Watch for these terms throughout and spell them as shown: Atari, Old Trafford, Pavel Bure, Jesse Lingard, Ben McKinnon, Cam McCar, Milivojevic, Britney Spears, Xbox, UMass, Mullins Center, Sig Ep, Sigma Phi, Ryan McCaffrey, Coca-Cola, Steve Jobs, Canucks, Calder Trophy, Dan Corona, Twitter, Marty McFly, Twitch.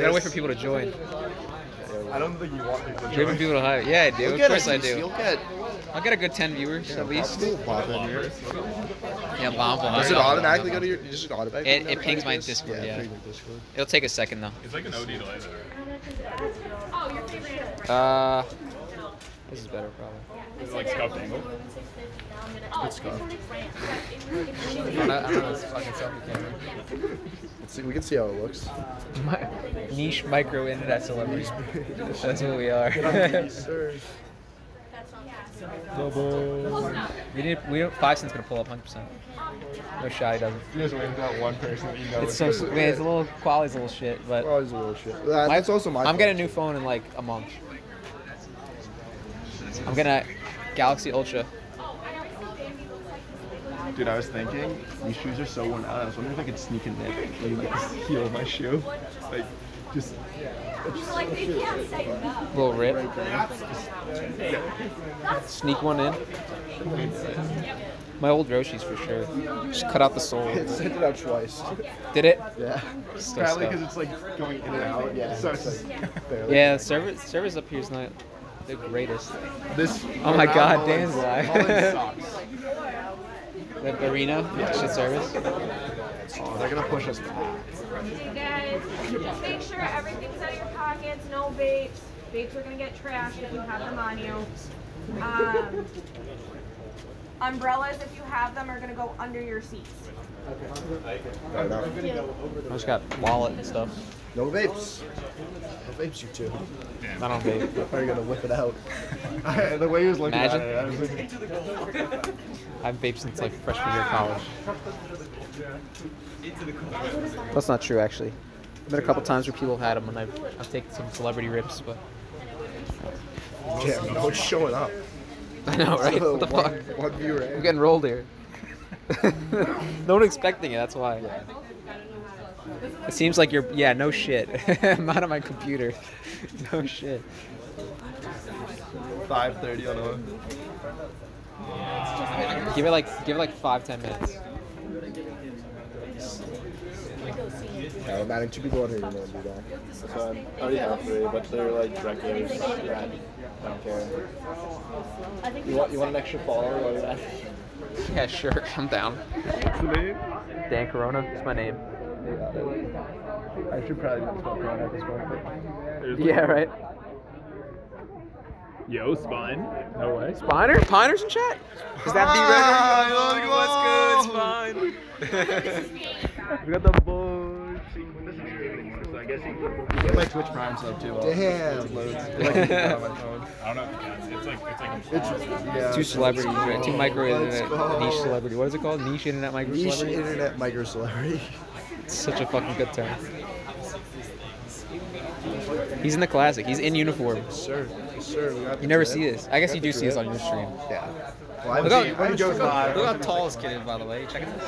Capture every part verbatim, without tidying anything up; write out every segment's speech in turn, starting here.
We gotta wait for people to join. I don't think you want people to join. You want people to hire. Yeah, I do. Of course I do. You'll get... I'll get a good ten viewers, yeah, at least. Bob viewers. Yeah, Bob will. Does it automatically go to your... Does it automatically It, it pings my Discord, yeah. yeah. Discord. It'll take a second, though. It's like an O D delay, though. Uh... This is better, probably. Is it like scuffed angle? It's scuffed. I don't know this fucking selfie camera. Let's see, we can see how it looks. My, niche micro-internet celebrities. That's what we are. Double. We need we don't, five cents gonna pull up one hundred percent. No shot, he doesn't. You just waited that one person that you know. It's so man, it's a little quality's a little shit, but quality's a little shit. That's my, also my. I'm phone. Getting a new phone in like a month. I'm gonna Galaxy Ultra. Dude, I was thinking these shoes are so worn out. I was wondering if I could sneak in there and like just heel my shoe, like just. Just, like, they can't say no. Little rip. Sneak one in. My old Roshi's for sure. Just cut out the sole. It sent it out twice. Did it? Yeah. Still probably because it's like going in and out. Yeah. So it's just barely. Yeah, service service up here is not the greatest. This. Oh my God, Dan's live. The arena. Yeah. Shit service. Oh, they're gonna push us back. You guys, just make sure everything's out of your pockets, no vapes. Vapes are gonna get trashed if you have them on you. Um, umbrellas, if you have them, are gonna go under your seats. Okay. I just got wallet and stuff. No vapes. No vapes, you two. I don't vape. I'm probably gonna whip it out. The way he was looking Imagine. at it, I was like... I've vaped since like freshman year of college. That's not true, actually. There's been a couple times where people have had them, and I've, I've taken some celebrity rips, but... Yeah, no one's showing up. I know, right? What the fuck? One viewer, eh? We're getting rolled here. No one expecting it, that's why. Yeah. It seems like you're... Yeah, no shit. I'm out of my computer. No shit. five thirty on the one. Give it like, give it like five, ten minutes. Yeah, I'm adding two people on here, you know, do that. So I already have three, but they're like regulars. I don't care. You want, you want an extra follower or that? Yeah, sure. I'm down. What's your name? Dan Corona. That's my name. I should probably just call Corona at this point. But... Yeah, right? Yo, Spine. No way. Spiner? Spiner's in chat? Is that the record? I love you. What's good, Spine? We got the boys. So I guess you get my Twitch Prime sub too. Damn. Loads. I don't know if you can. It's like, it's like it's, yeah, two celebrities, right? Two micro internet niche celebrity. What is it called? Niche internet micro niche celebrity? Niche internet micro celebrity. It's such a fucking good term. He's in the classic. He's in uniform. Sir, sir. You never see this. I guess you do see this on your stream. Yeah. Well, look, how, look, look, how, look how tall this kid is, by the way. Check this.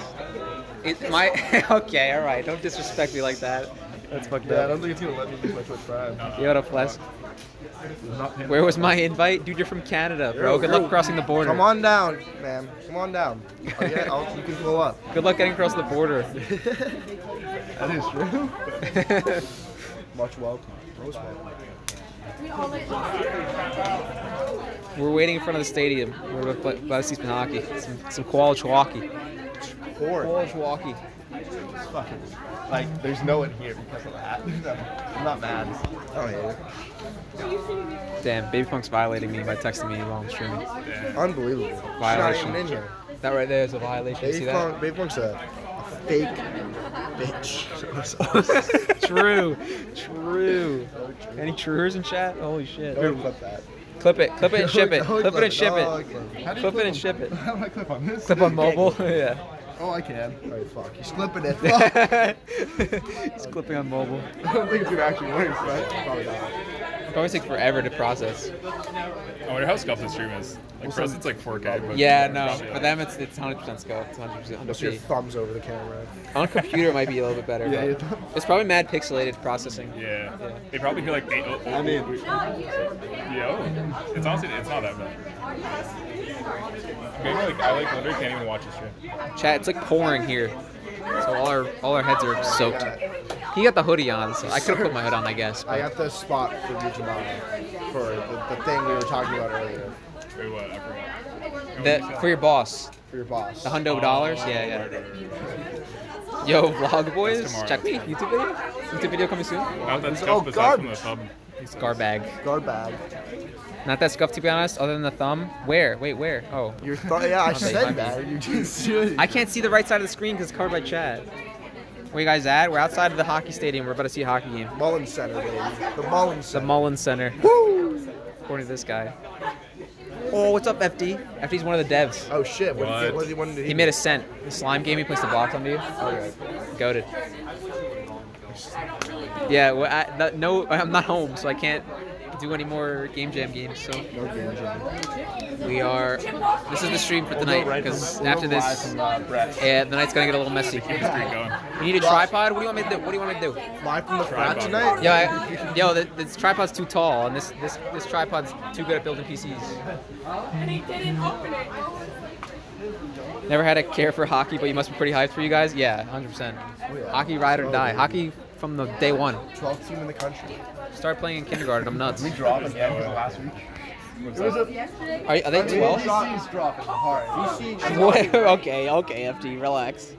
It my okay, all right. Don't disrespect me like that. That's fucked yeah, up. I don't think it's gonna let me use my Twitch Prime. You had a flex. Where was my invite, dude? You're from Canada, bro. Good luck crossing the border. Come on down, man. Come on down. I'll get, I'll, you can go up. Good luck getting across the border. That is true. Much welcome. We're waiting in front of the stadium. We're about to see some hockey. Some, some college hockey. College hockey. It's fucking, like, there's no one here because of that. I'm not mad. I don't hate it. Damn, Baby Punk's violating me by texting me while I'm streaming. Yeah. Unbelievable. Violation. In here. That right there is a violation. Baby, see Punk, that? Baby Punk's a, a fake bitch. True. True. Any truers in chat? Holy shit. Don't clip that. Clip it. Clip it and ship it. Clip it and ship it. Clip it and ship it. How do I clip on this? Clip on mobile? Yeah. Oh, I can. All right, fuck. He's clipping it. Fuck. He's clipping on mobile. I don't think it actually works, right? Probably not. It'll probably take forever to process. I wonder how scuffed the stream is. Like, for us, it's like four K. But yeah, no. For them, it's it's one hundred percent scuffed. It's one hundred percent. Unless your thumb's over the camera. On a computer, it might be a little bit better. Yeah, but it's probably mad pixelated processing. Yeah. yeah. They probably feel like they. Oh, oh, I mean, we, yeah. It's honestly, it's not that bad. Maybe like I like literally can't even watch this shit. Chat, it's like pouring here, so all our all our heads are soaked. Yeah. He got the hoodie on, so I could have put my hood on, I guess. But. I got the spot for you, Jamal, for the, the thing we were talking about earlier. Wait, what? I forgot. The, for your boss. For your boss. The hundo oh, dollars? Wow. Yeah, yeah. Right. Yo, vlog boys, check me. YouTube video? YouTube video coming soon? Not that stuff, oh, aside from the thumb. Garbag. Garbag. Not that scuffed, to be honest, other than the thumb. Where? Wait, where? Oh. Your thumb? Yeah, I said that. You just I can't see the right side of the screen because it's covered by Chad. Where you guys at? We're outside of the hockey stadium. We're about to see a hockey game. Mullins Center, baby. The Mullins Center. The Mullins Center. Woo! According to this guy. Oh, what's up, F D? F D's one of the devs. Oh, shit. What, what? Did he, what did he, he made a scent. The slime game, he placed the block on you. Okay. Goated. Yeah, well, I, no, I'm not home, so I can't do any more Game Jam games. So no Game Jam. We are. This is the stream for tonight because we'll after this, yeah, the night's gonna get a little messy. We need a tripod. What do you want me to do? What do you want me to do? Live from the front tonight. Yeah, I, yo, the, this tripod's too tall, and this this this tripod's too good at building P Cs. And he didn't open it. Never had a care for hockey, but you must be pretty hyped for you guys. Yeah, one hundred percent. Oh, yeah. Hockey ride or die. Hockey from the day one. twelfth team in the country. Start playing in kindergarten. I'm nuts. We dropped again last week. It was a, are, are they twelve? V C's dropping hard. V C's dropping. Okay, okay, F T, relax,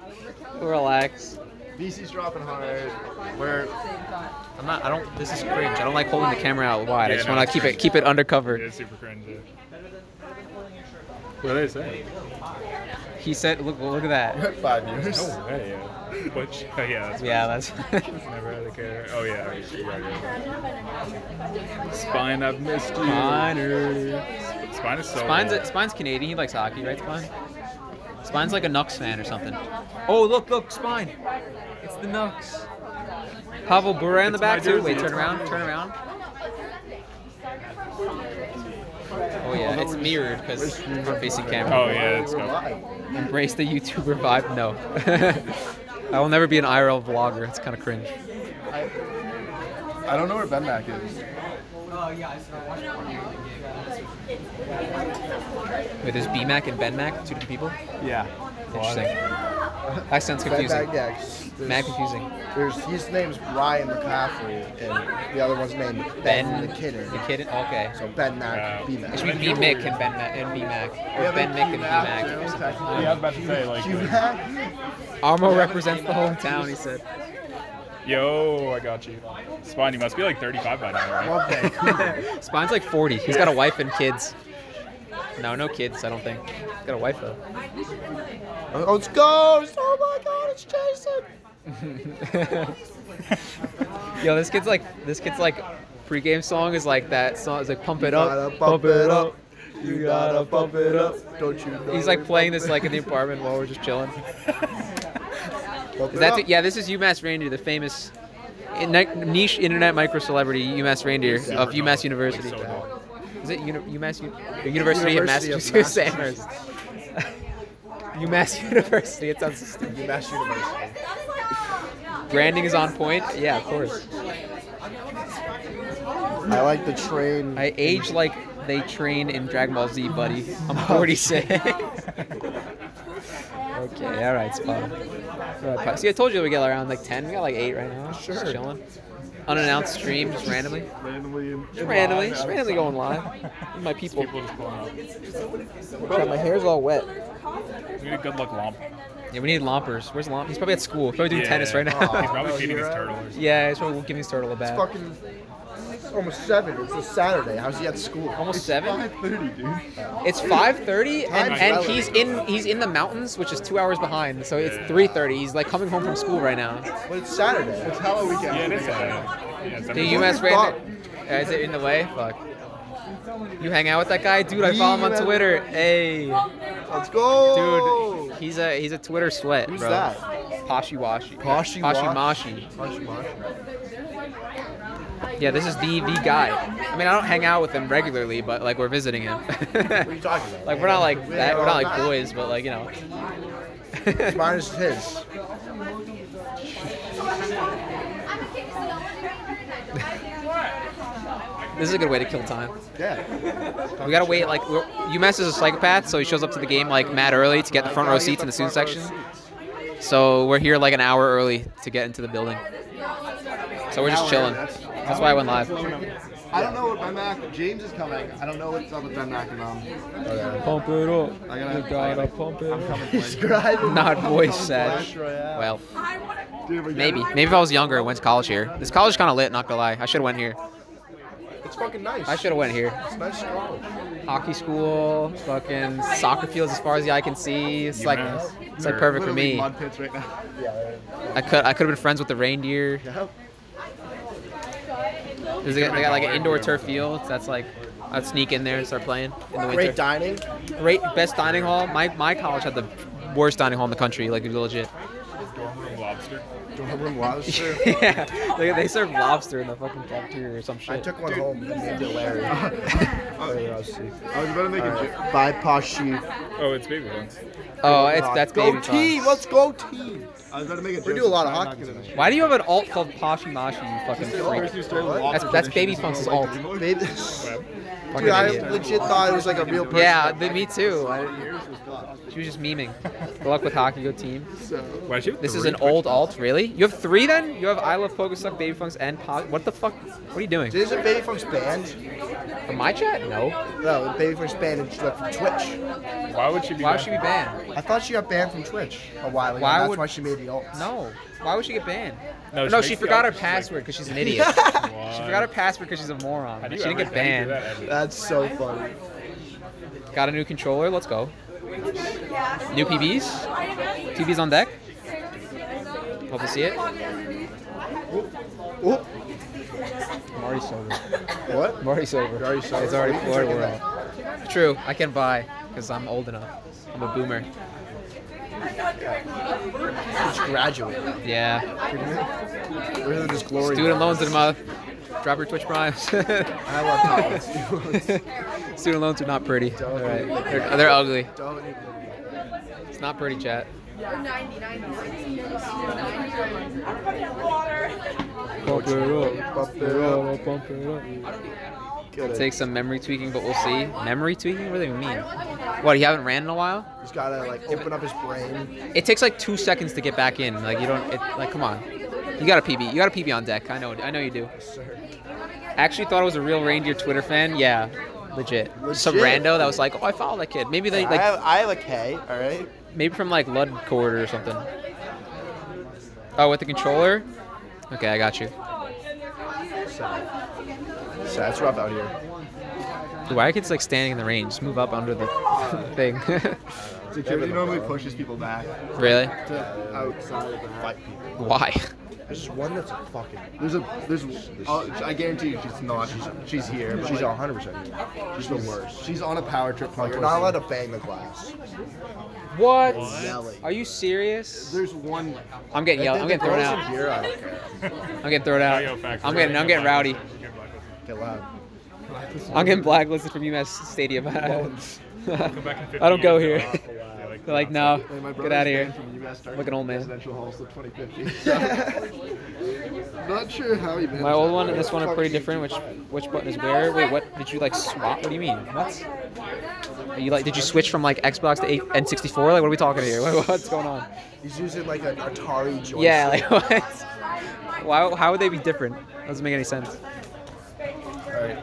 relax. V C's dropping hard. We're. I'm not. I don't. This is cringe. I don't like holding the camera out wide. Yeah, I just no, want to keep it keep it undercover. Yeah, it's super cringe. Yeah. What did I say? He said, "Look, well, look at that." Five years. Oh, hey, yeah. Which, oh, yeah, that's. Yeah, that's. Never had a care. Oh yeah. Right, right. Spine, I've missed you. Spiner. Spine is so. Spine's a, Spine's Canadian. He likes hockey, right, Spine? Spine's like a Canucks fan or something. Oh, look, look, Spine. It's the Canucks. Pavel Bure in the back too. Wait, turn around, turn around. Oh yeah, it's mirrored because we're facing camera. Oh yeah, it's good. Embrace the YouTuber vibe. No, I will never be an I R L vlogger. It's kind of cringe. I, I don't know where Ben Mac is. Oh yeah, I saw watching. Wait, there's B Mac and Ben Mac, two different people. Yeah. Interesting. That sounds confusing. Mac, yeah, Mac confusing. There's his name's Ryan McCaffrey and the other one's named Ben, Ben McKinnon. McKinnon. Okay. So Ben Mac, B Mac. It should be B Mick and Ben Mac and B Mac, or yeah, Ben Mick and B Mac. Yeah, I was about to say like. Armo represents the whole town. He said. Yo, I got you. Spine, you must be like thirty-five by now, right? Okay. Spine's like forty. He's got a wife and kids. No, no kids, I don't think. He's got a wife, though. Oh, it's Ghost! Oh my god, it's Jason! Yo, this kid's like, this kid's like, pre-game song is like that song. It's like, pump it up, pump it up. You gotta pump it up. Don't you know? He's like playing this like in the apartment while we're just chilling. Is that the, yeah, this is UMass Reindeer, the famous niche internet micro-celebrity UMass Reindeer of UMass University. Is it Uni UMass U University, University of Massachusetts? Of Massachusetts. UMass University. It sounds stupid. UMass University. Branding is on point. Yeah, of course. I like the train. I age like they train in Dragon Ball Z, buddy. I'm forty-six. Okay, all right, spot. All right, see, I told you we got around like ten. We got like eight right now. Sure. Just chilling. Unannounced stream, just randomly. Randomly. Just randomly. Just randomly going live. My people. people God, my hair's all wet. We need a good luck lomp. Yeah, we need lompers. Where's Lomp? He's probably at school. He's probably doing yeah. tennis right now. Oh, he's probably feeding his turtle. Yeah, he's probably giving his turtle a bath. It's fucking it's almost seven. It's a Saturday. How's he at school? Almost it's seven? It's five thirty, dude. It's five thirty, and, and he's in he's in the mountains, which is two hours behind. So it's three thirty. He's like coming home from school right now. But it's Saturday. It's Halloween weekend. Yeah, it is Saturday. The U S Random. Is it in the way? Fuck. You hang out with that guy, dude. I follow him on Twitter. Hey, let's go, dude. He's a he's a Twitter sweat, bro. Who's that? Poshy Washy. Poshy Washy. Poshy Washy. Yeah, this is the the guy. I mean, I don't hang out with him regularly, but like we're visiting him. What are you talking about? Like we're not like that. We're not like boys, but like you know. Mine is his. This is a good way to kill time. Yeah. We gotta wait, like, we're, UMass is a psychopath, so he shows up to the game, like, mad early to get the front row seats in the student section. So we're here, like, an hour early to get into the building. So we're just chilling. That's why I went live. I don't know what my Mac. James is coming. I don't know what's up with my Mac and Mom. Okay. Pump it up. I gotta, you gotta I gotta, pump it up. Not voice sash. Well, dude, maybe. It. Maybe if I was younger and went to college here. This college kind of lit, not gonna lie. I should have went here. It's fucking nice. I should have went here. It's nice college. Hockey school, fucking soccer fields as far as the eye can see. It's like, it's like perfect for me. Mud pits right now. I could I could have been friends with the reindeer. Yep. They got, they got like an indoor turf field. So that's like, I'd sneak in there and start playing in the winter. Great dining. Great, best dining hall. My my college had the worst dining hall in the country. Like legit. Dorm room lobster. Dorm room lobster. Yeah, they, they serve lobster in the fucking cafeteria or some shit. I took one Dude. home. It's hilarious. I was about to make a joke. Biposh sheep. Oh, it's baby ones. Oh, it's that's baby ones. Go team. Let's go team. I was about to make a joke. We do a lot of hockey. Why do you have an alt called Poshi Mashi, you fucking freak? That's, that's Baby Funk's alt. Dude, I legit thought it was like a real person. Yeah, me too. I, she was just memeing. Good luck with hockey, go team. This is an old alt, really? You have three then? You have I Love Pokesuck, Baby Funk's, and Posh. What the fuck? What are you doing? Isn't Baby Funk's banned? From my chat? No. No, Baby Funk's banned and she left from Twitch. Why would she be banned? Why would she be banned? I thought she got banned from Twitch a while ago. That's why she made it. No. Why would she get banned? No, she, no, she forgot her password because she's an idiot. She forgot her password because she's a moron. She didn't get banned. That That's so funny. Got a new controller. Let's go. New P Bs. T Vs on deck. Hope to see it. Oop. Oop. I'm already sober. What? I'm already sober. You're already sober. It's already Florida world. True. I can buy because I'm old enough. I'm a boomer. Just graduate. Yeah. Really just glory. Student loans in the mouth. Drop your Twitch primes. I love college. Student loans are not pretty. All right. They're, they're ugly. It's not pretty, chat. Pump it up. Pump it up. Pump it up. It takes some memory tweaking, but we'll see. Memory tweaking? What do they mean? What, you haven't ran in a while? He's gotta like open up his brain. It takes like two seconds to get back in. Like you don't. It, like come on. You got a P B. You got a P B on deck. I know. I know you do. Sir. Actually thought I was a real reindeer Twitter fan. Yeah, legit. legit. Some rando that was like, oh, I follow that kid. Maybe they like. I have, I have a K. All right. Maybe from like Ludcord or something. Oh, with the controller. Okay, I got you. Sorry. So that's rough out here. Dude, why are kids like standing in the rain? Just move up under the thing. Security normally pushes people back. Really? To outside and fight people. Why? There's one that's a fucking. There's a. There's. Uh, I guarantee you, she's not. She's, she's here. But she's like, one hundred percent here. She's the worst. She's on a power trip. Like, you're not allowed to bang the glass. What? what? Are you serious? There's one. I'm getting yelled. I'm getting thrown out. Here, I don't care. I'm getting thrown out. I'm getting. I'm getting rowdy. Get loud. I'm getting blacklisted from UMass Stadium. I don't go here. They're like, no, get out of here. Look an old man. Not sure how you. My old one and this one are pretty different. Which which button is where? Wait, what? Did you like swap? What do you mean? What? Are you like? Did you switch from like Xbox to N sixty-four? Like, what are we talking here? What's going on? He's using like an Atari joystick. Yeah, like what? Why? How would they be different? Doesn't make any sense. Alright,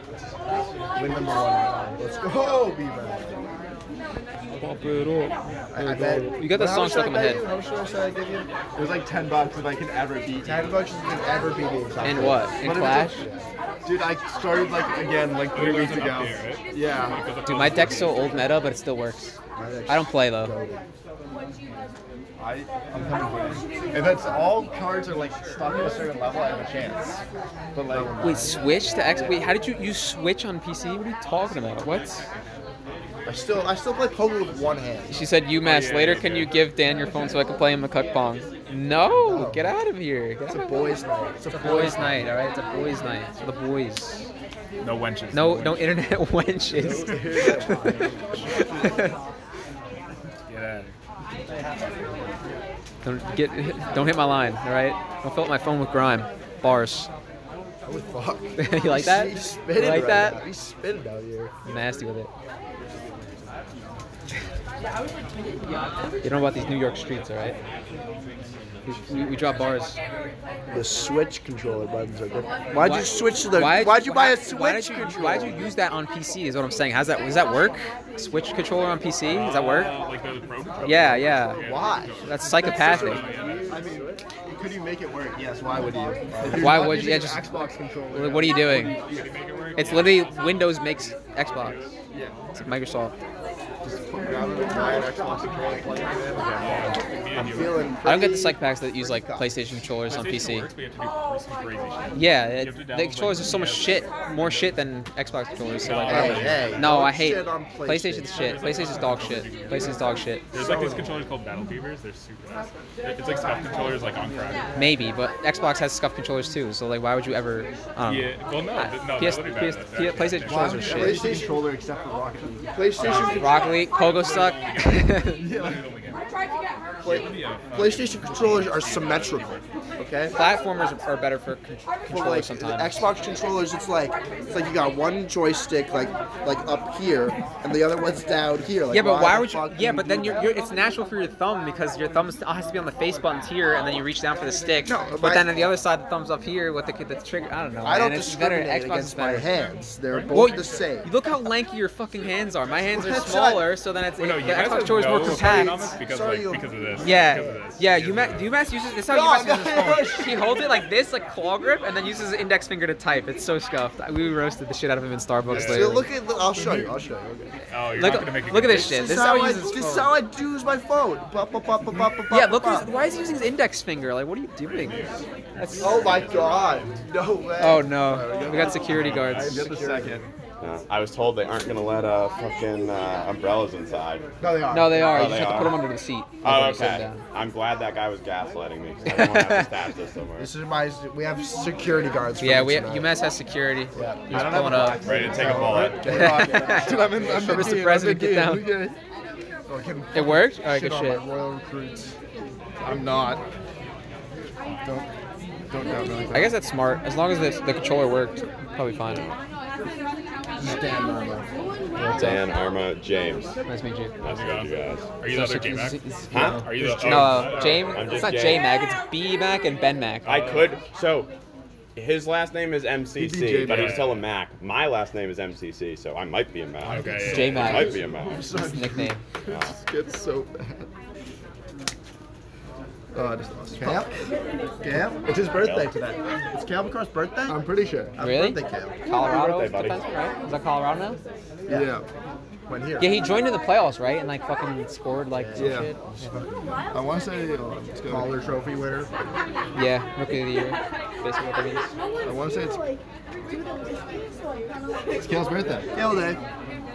win number one. Let's go, B-Man. Pump it up. I, I bet. You got that song stuck in my head. You? How much should I give you? It was like ten bucks if I can ever beat. ten bucks if I can ever beat me. In what? In but Clash? Like, dude, I started like again like three weeks ago. Here, right? Yeah. Dude, my deck's so old meta, but it still works. I don't play though. I, I'm coming with it. If it's all cards are like stuck at a certain level, I have a chance. But like, wait, switch to X. Wait, how did you you switch on P C? What are you talking about? What? I still I still play poker with one hand. She said, UMass. Oh, yeah, later, yeah, can yeah. you give Dan your phone so I can play him a cuck pong? No, no, get out of here. Get it's a boys' night. It's a boys' night. All right, it's a boys' night. It's for the boys. No wenches. No, no, no wenches. Internet wenches. Yeah. Don't get, don't hit my line, all right? Don't fill up my phone with grime, bars. Oh fuck! You like that? He's spitting you like right that? Now. He's spitting out here. I'm nasty with it. You don't know about these New York streets, all right? We, we drop bars. The Switch controller buttons are different. Why'd why, you switch to the? Why'd, why'd you why, buy a Switch why you, controller? Why'd you use that on P C? Is what I'm saying. How's that? Does that work? Switch controller on P C? Does that work? Uh, like the pro controller? Yeah, yeah. Why? That's psychopathic. I mean, could you make it work? Yes. Why would you? Why would you? Yeah, just Xbox controller. What are you doing? It's literally Windows makes Xbox. Yeah. It's Microsoft. I don't get the psych packs that use like PlayStation controllers on P C. Yeah, the controllers are so much shit, more shit than Xbox controllers. So like, hey, hey, no, I hate PlayStation's shit. PlayStation's dog shit. PlayStation's dog shit. There's like these controllers called Battle Beavers. They're super nice. It's like scuff controllers, like on crack. Maybe, but Xbox has scuff controllers too. So like, why would you ever? Um, yeah. Well, no. no P S, P S, P S, PlayStation controllers are shit. PlayStation controller except for Rocket League. PlayStation. Rocket League. Pogo suck. Yeah. PlayStation controllers are symmetrical. Okay. Platformers are better for con controllers like, sometimes. Xbox controllers, it's like it's like you got one joystick like like up here and the other one's down here. Like, yeah, but why, why would you? Yeah, but then you're, you're it's natural for your thumb because your thumb has to be on the face buttons here and then you reach down for the stick. No, but, but then on the other side the thumb's up here with the, the trigger. I don't know. I don't discriminate better, Xbox against my hands. They're both well, the same. Look how lanky your fucking hands are. My hands are smaller, so then it's well, no, the Xbox controllers more compact. Because, like, because of this. Yeah, because of this. Yeah. UMass, UMass uses. That's how no, UMass uses his phone. He holds it like this, like claw grip, and then uses his index finger to type. It's so scuffed. We roasted the shit out of him in Starbucks yeah. later. So look at. Look, I'll show you. I'll show you. Okay. Oh, you're look, not gonna make it look at this shit. This is how, how I. This is how I do use my phone. Bop, bop, bop, bop, bop, yeah. Look. Bop. His, why is he using his index finger? Like, what are you doing? That's, oh my god. No way. Oh no. Right, we, got we got security guards. I got the second. No, I was told they aren't gonna let uh, fucking uh, umbrellas inside. No, they are. No, they are. Oh, you just have are. to put them under the seat. Oh, okay. I'm glad that guy was gaslighting me. Because I don't want to have to stab this somewhere. This is my. We have security guards. Yeah, we. Have, UMass has security. Yeah. He's I don't pulling have up. Ready to take a bullet. Dude, I'm in. I'm Mister Team, President, I'm get down. Get it. It worked. All right, good shit. Royal recruits. I'm not. Don't. Don't doubt me. I guess that's smart. As long as the, the controller worked, probably fine. Dan Arma. Dan Arma, James. Nice to meet you. Nice to meet you guys. Are you the other J-Mac? Huh? Are you the other No, James. It's not J-Mac, it's B-Mac and Ben-Mac. I could, so, his last name is M C C, but he's still a Mac. My last name is M C C, so I might be a Mac. Okay. J-Mac. I might be a Mac. That's his nickname. This gets so bad. Oh, I just lost. Cam? Cam? It's his birthday today. It's Cam McCar's birthday? I'm pretty sure. Really? Birthday, Cam. Colorado birthday, defenseman, right? Is that Colorado now? Yeah. yeah. Went here. Yeah, he joined in the playoffs, right? And like fucking scored like yeah. some yeah. shit. Yeah. I want to say uh, Calder Trophy winner. Yeah, Rookie of the Year. Basically what that means. I want to say it's... It's Cam's birthday. Cam's day.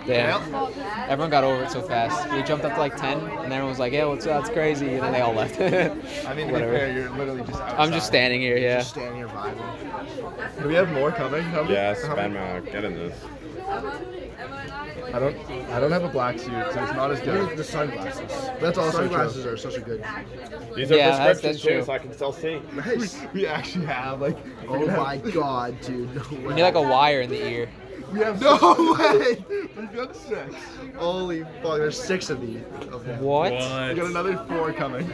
Yeah. Yep. Everyone got over it so fast. We jumped up to like ten, and everyone was like, "Yeah, what's up? It's crazy." And then they all left. I mean, to be fair, you're literally just outside. I'm just standing here, yeah. Just standing here vibing. Do we have more coming? How yes, Benma, get in this. I don't, I don't have a black suit, so it's not as good. The sunglasses. That's also sunglasses true. are such a good. These are yeah, prescription too, so I can still see. Nice. We actually have like. Oh my god, dude! No way. You need like a wire in the ear. We have no six. way! We've got six. Holy fuck, there's six of these. Okay. What? what? We got another four coming.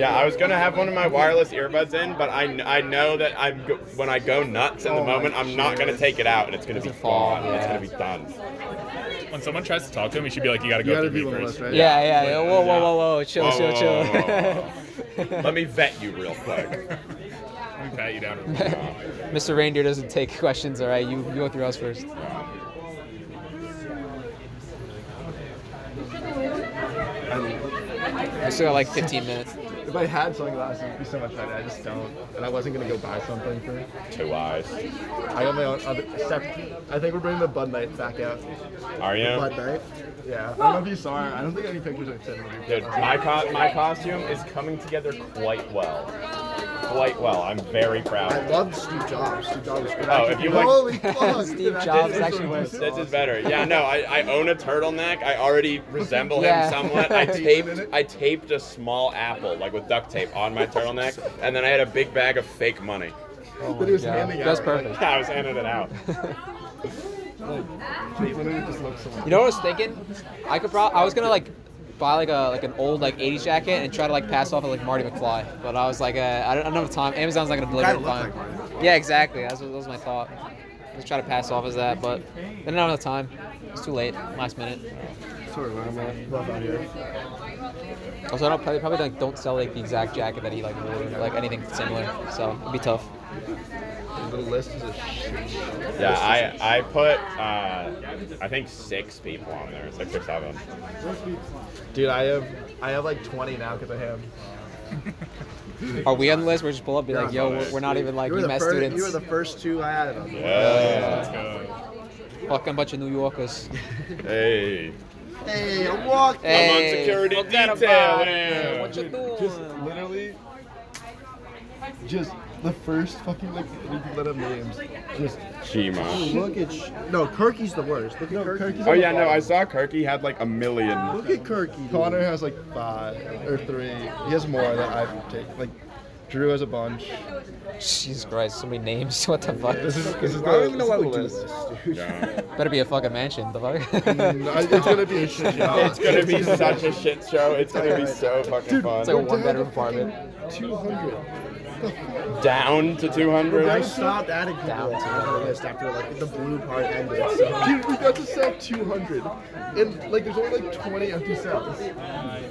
Yeah, I was gonna have one of my wireless earbuds in, but I, I know that I'm go when I go nuts in the oh moment, I'm not gonna take it out, and it's gonna be gone. Yeah. It's gonna be done. When someone tries to talk to him, you should be like, you gotta go you gotta through me first. Right? Yeah, yeah, yeah. Whoa, whoa, whoa, whoa. Chill, whoa, chill, whoa, chill. Whoa, whoa, whoa. Let me vet you real quick. Let me pat you down. Mister Reindeer doesn't take questions, all right? You, you go through us first. I still got like fifteen minutes. If I had sunglasses, it'd be so much better. I just don't. And I wasn't going to go buy something for two eyes. I got my own other. I think we're bringing the Bud Lights back out. Are you? The Bud Light? Yeah. I don't know if you saw her. I don't think any pictures are sent. Dude, my, co my costume is coming together quite well. Quite well. I'm very proud. I love Steve Jobs. Steve Jobs. Oh, if you like, holy fuck! Steve Jobs is actually worse. This is better. Yeah, no, I, I own a turtleneck. I already resemble yeah. him somewhat. I taped I taped a small apple like with duct tape on my turtleneck, and then I had a big bag of fake money. Oh my was God. That's out. perfect. Yeah, I was handing it out. You know what I was thinking? I could probably. I was gonna like. buy like a like an old like eighties jacket and try to like pass off at like Marty McFly. But I was like, uh, I don't, I don't have time. Amazon's not gonna deliver in time. Like yeah, exactly. That was, that was my thought. I was trying to pass off as that, but I didn't have enough time. It was too late, last minute. Sorry, man. Love out here. Also, I don't probably, probably like don't sell like the exact jacket that he like wore, or like anything similar. So it'd be tough. The list is a shit. Yeah, I I put uh, I think six people on there, six or seven. Dude, I have I have like twenty now because I have. Are we on the list? We're just pull up, be like, yo, we're, we're not even like UMass students. You were the first two I added on. Yeah, yeah, let's go. Fucking bunch of New Yorkers. Hey. Hey, I'm walking. Hey, I'm on security detail. Yeah, what you doing? Just literally, just. The first fucking like little names, just Chima. Oh, look at Sh no Kirky's the worst. Look at no, Kirky. Oh yeah, no, I saw Kirky had like a million. Look at Kirky. Connor has like five or three. He has more that I've taken. Like Drew has a bunch. Jesus Christ, so many names. What the fuck? This is this is. I don't even know what list. Yeah. Better be a fucking mansion. The fuck. No, it's gonna be a shit show. It's gonna be such a shit show. It's gonna be so fucking Dude, fun. It's like a one-bedroom apartment. Two hundred. Down to two hundred. I stopped adding people down to the list after like the blue part ended. So. Dude, we got to sell two hundred, and like there's only like twenty empty cells.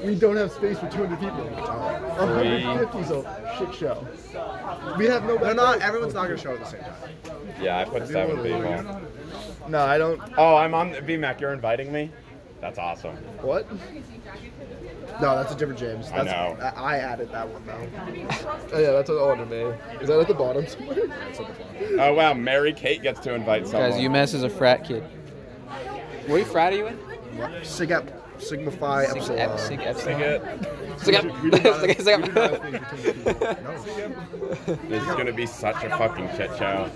We don't have space for two hundred people. one hundred fifty is a shit show. We have no. They're not. Everyone's not gonna show at the same time. Yeah, I put seven people. No, I don't. Oh, I'm on B Mac. You're inviting me. That's awesome. What? No, that's a different James. That's, I know. I added that one, though. Oh, yeah, that's all under me. Is that at the bottom somewhere? That's at the bottom. Oh, wow. Mary Kate gets to invite someone. Guys, UMass is a frat kid. What frat are you in? Sig Ep. Sigma Phi. Sig Ep. Sig Ep. Sig Ep. Sig Ep. Sig Ep. This is going to be such a fucking shit show.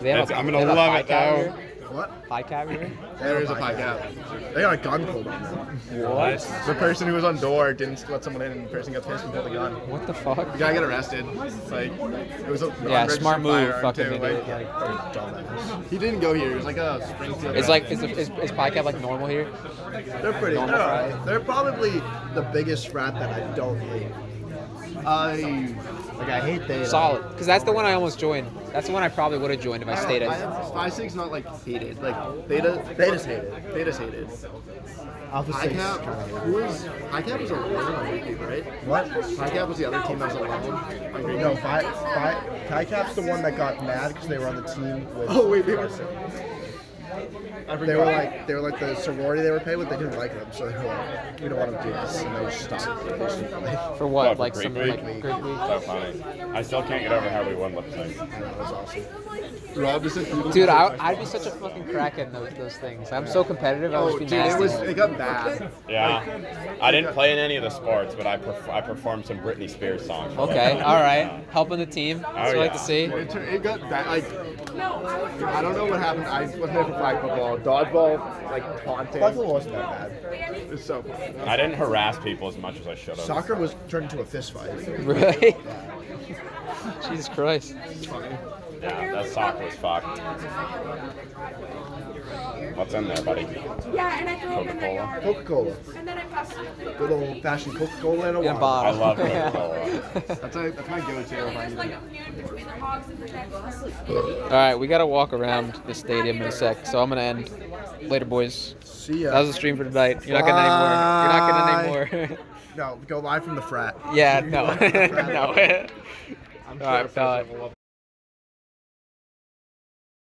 I'm going to love it, though. What? Pie cab here? There is a pie cab. They got a gun pulled on them. What? The person who was on door didn't let someone in, and the person got pissed and pulled the gun. What the fuck? The guy got arrested. Like, it was a yeah, smart move, fucking idiot. Like, he didn't go here. It was like a Springfield. It's like, is, is, is pie cab like normal here? They're pretty. Normal, they're, right? They're probably the biggest frat that I don't hate. I like I hate Theta. Solid, because that's the one I almost joined. That's the one I probably would have joined if I stayed at. Phi Sig's not like hated. Like Theta, Theta's hated. Theta's hated. Alpha Sig. I cap was a random, right? What? I cap was the other team that was a random. No, Phi Phi cap's the one that got mad because they were on the team with. Oh wait, they were. They were like, they were like the sorority they were paid with. They didn't like them, so they were like, we don't want to do this, and they just stopped. For what? Oh, for like some like week. So funny. I still can't get over how we won lip sync. That was awesome. Rob just dude, I, I'd be such a fucking crack in those those things. I'm so competitive. I would be nasty. It was it got bad. Yeah, I didn't play in any of the sports, but I perf I performed some Britney Spears songs. Okay, like, all right, yeah. Helping the team. That's oh, what yeah. I like to see. It, it got bad. Like, I don't know what happened. I was never flag football, dodgeball, like taunting. Football wasn't that bad. It was so fun. I didn't harass people as much as I should have. Soccer was turned into a fist fight. Really? Jesus Christ. It's funny. Yeah, that sock was fucked. What's in there, buddy? Yeah, and I Coca-Cola. Coca-Cola. And then I passed it. Good old fashioned Coca-Cola and a yeah, bottle. I love Coca-Cola. that's, a, that's my go-to. All right, we gotta walk around the stadium in a sec, so I'm gonna end. Later, boys. See ya. That was the stream for tonight. You're not getting any more. You're not getting any more. No, go live from the frat. Yeah, no, no. I'm sure. All right,